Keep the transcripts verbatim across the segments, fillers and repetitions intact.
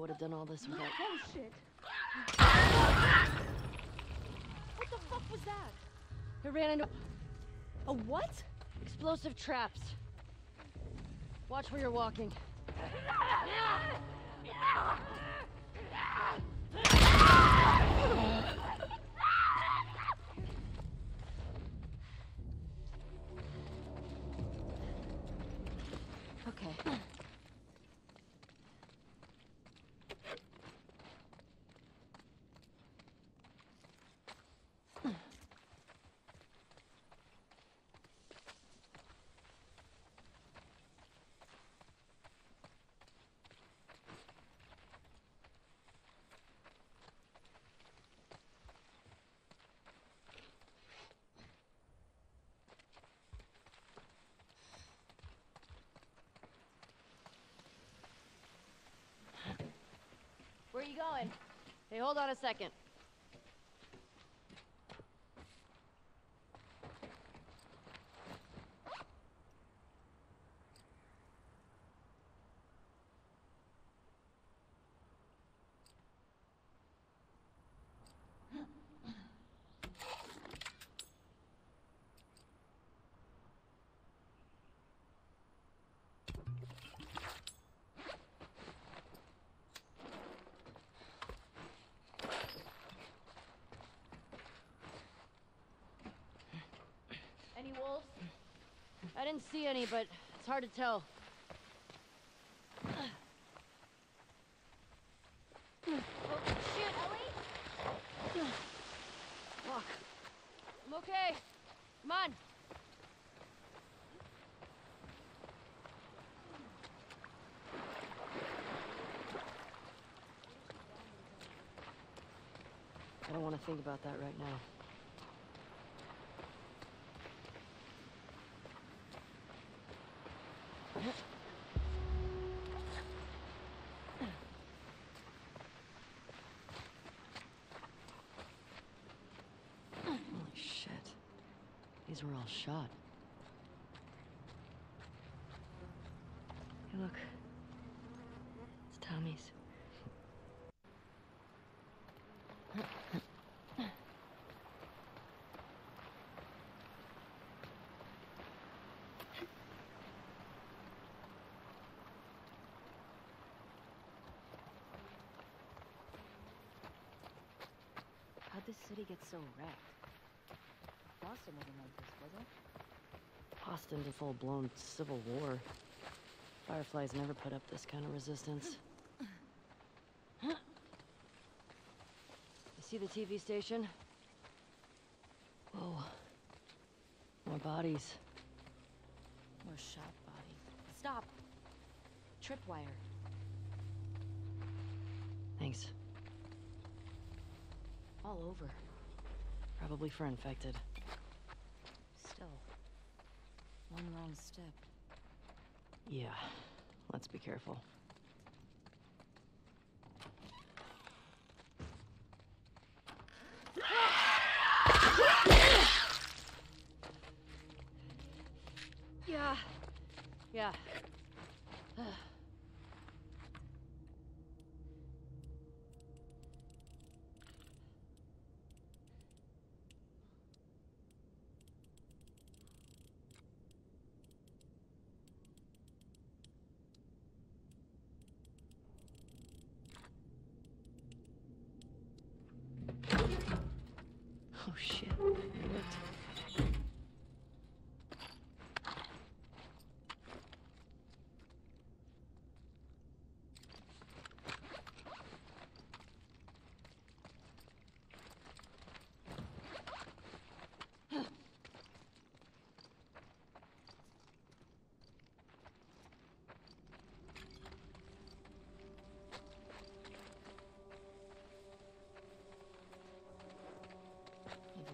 would have done all this without. Oh shit! What the fuck was that? It ran into a what? Explosive traps. Watch where you're walking. Okay. Where are you going? Hey, hold on a second. Wolves? I didn't see any, but it's hard to tell. Oh, shoot, Ellie! Walk. I'm okay. Come on. I don't want to think about that right now. Holy shit. These were all shot. Hey, look. It's Tommy's. This city gets so wrecked. Boston wasn't like this, was it? Boston's a full-blown civil war. Fireflies never put up this kind of resistance. You see the T V station? Whoa. More bodies. More shot bodies. Stop. Tripwire. Thanks. All over. Probably for infected. Still. One wrong step. Yeah. Let's be careful. Yeah. Yeah. Oh shit, it worked.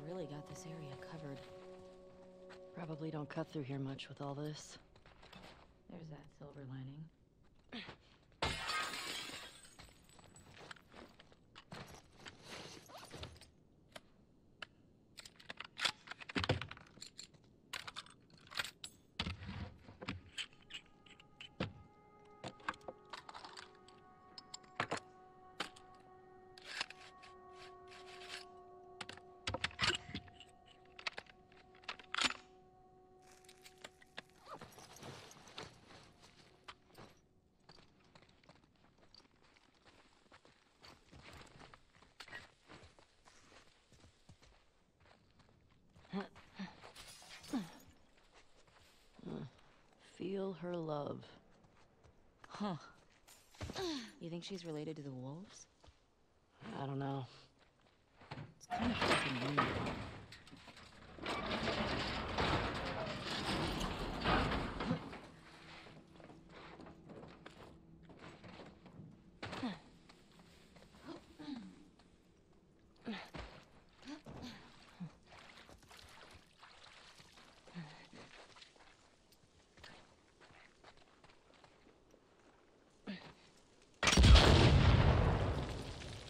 Really got this area covered. Probably don't cut through here much with all this. There's that silver lining. feel her love. Huh. You think she's related to the wolves? I don't know. It's kind of fucking weird.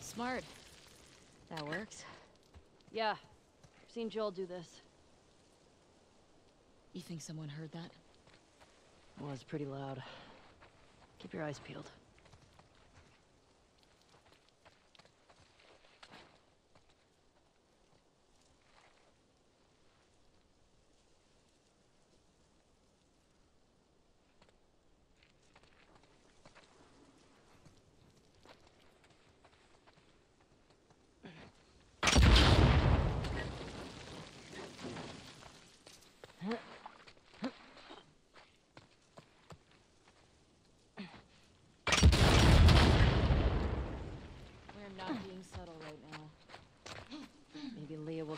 Smart. That works. Yeah. I've seen Joel do this. You think someone heard that? Well, it's pretty loud. Keep your eyes peeled.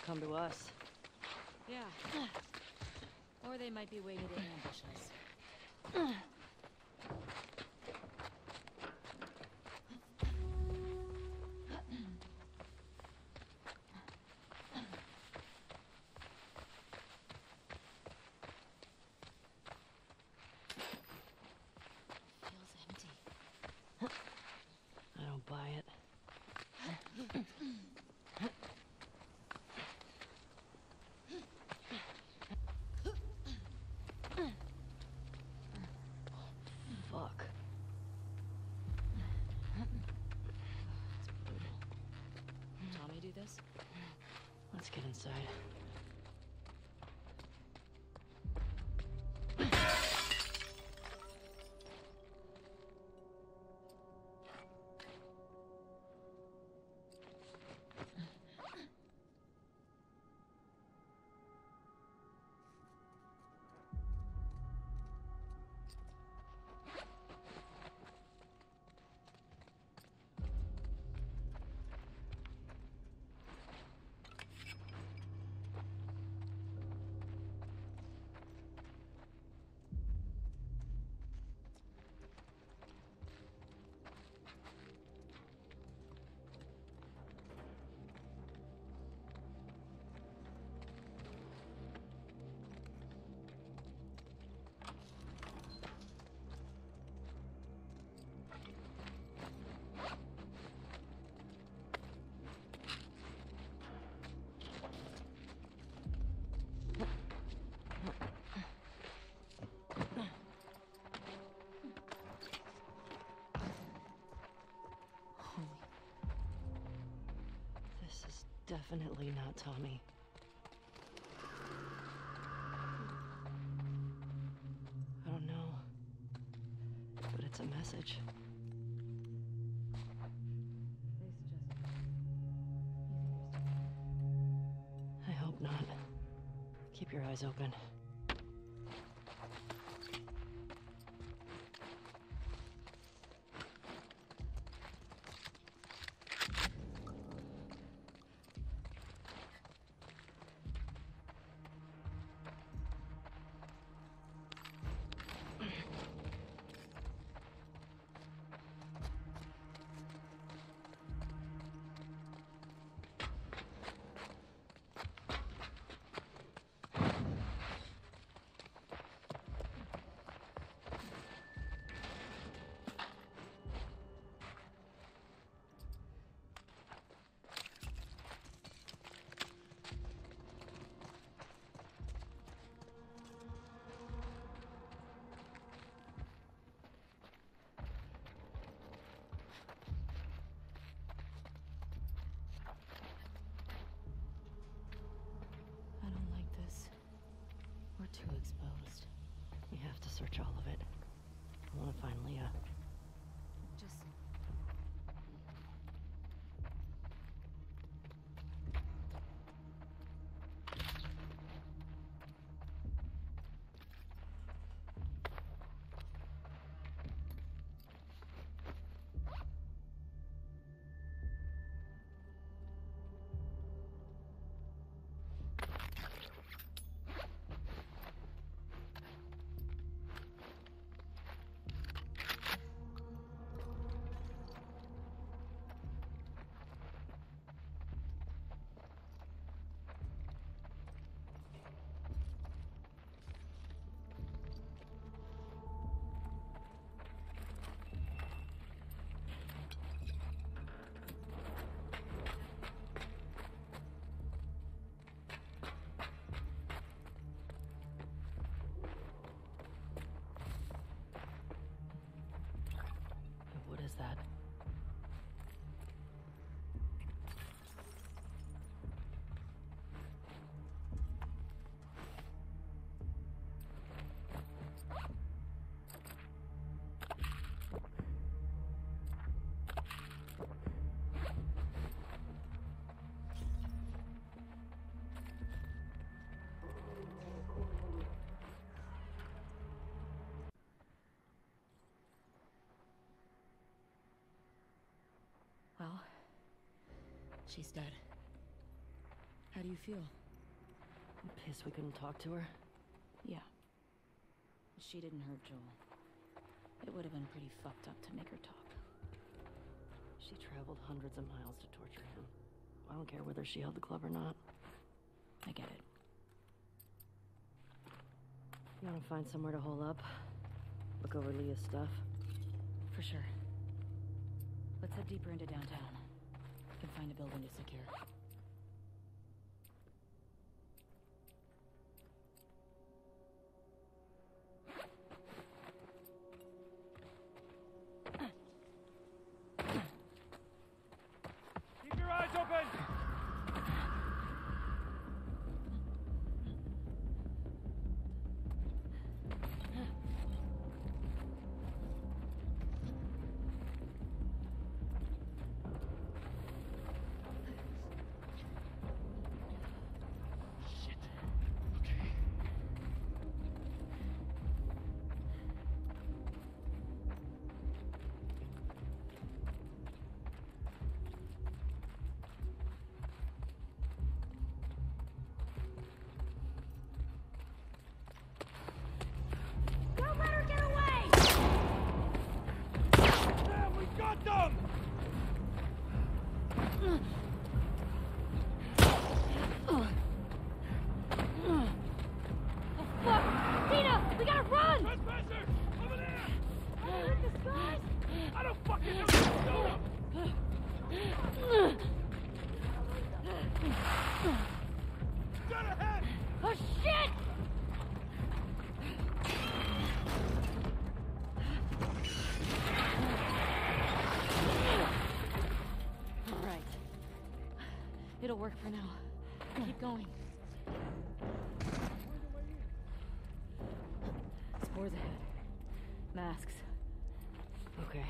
Come to us. Yeah. Or they might be waiting to ambush us. Let's get inside. Definitely not Tommy. I don't know, but it's a message. I hope not. Keep your eyes open. Too exposed. We have to search all of it. I want to find Leah. Just... She's dead. How do you feel? I'm pissed we couldn't talk to her. Yeah. She didn't hurt Joel. It would have been pretty fucked up to make her talk. She traveled hundreds of miles to torture him. I don't care whether she held the club or not. I get it. You want to find somewhere to hole up? Look over Leah's stuff? For sure. Let's head deeper into downtown. We can find a building to secure. It'll work for now. Keep going. Spores ahead. Masks. Okay.